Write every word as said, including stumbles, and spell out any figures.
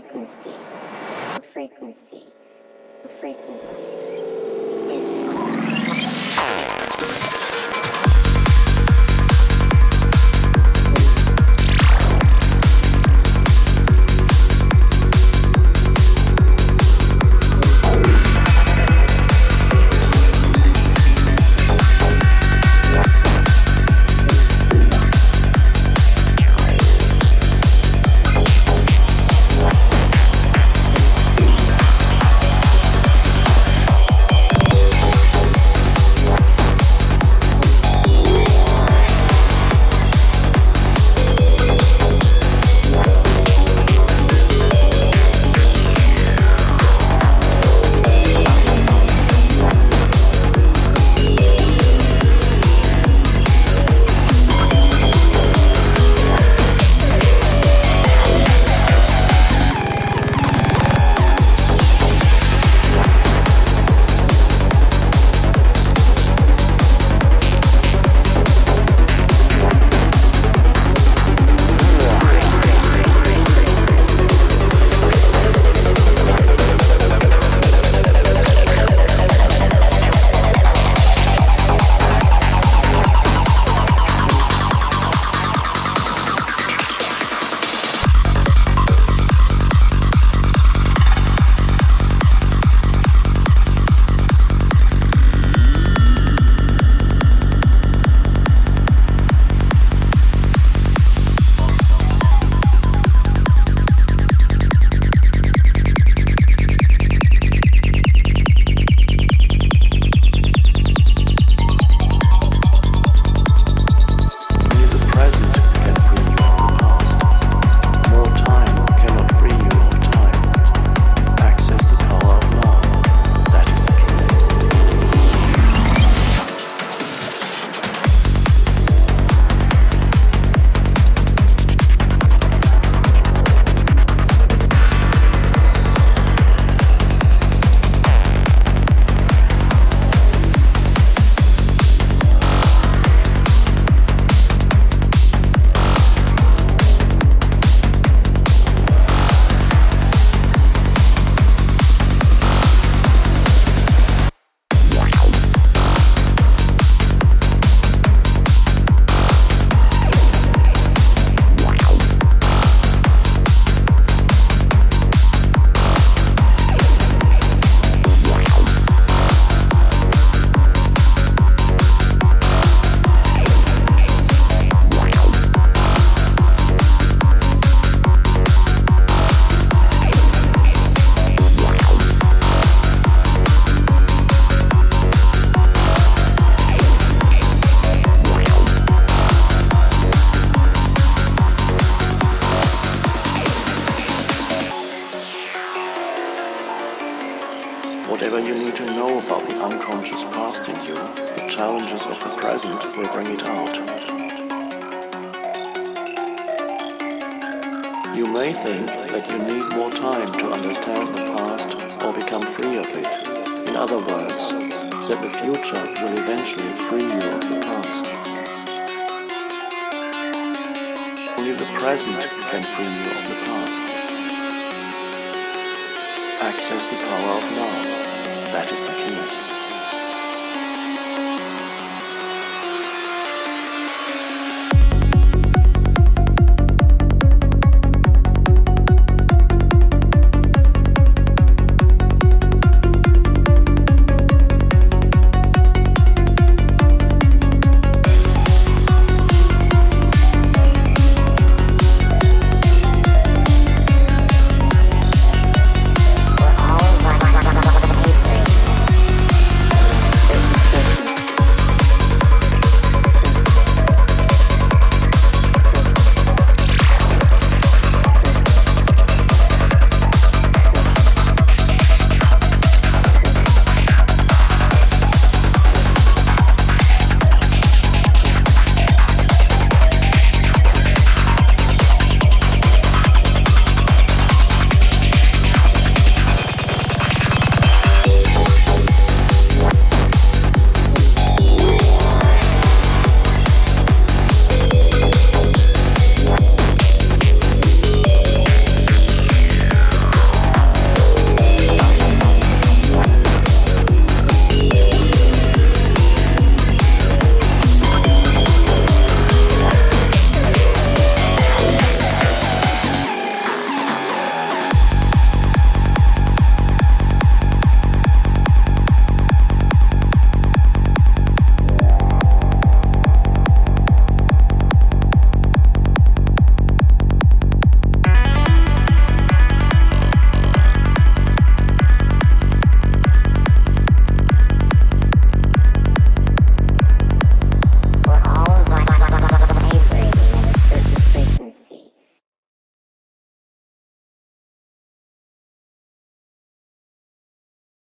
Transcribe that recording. frequency, frequency, frequency. Whatever you need to know about the unconscious past in you, the challenges of the present will bring it out. You may think that you need more time to understand the past or become free of it. In other words, that the future will eventually free you of the past. Only the present can free you of the past. Access the power of now. That is the key.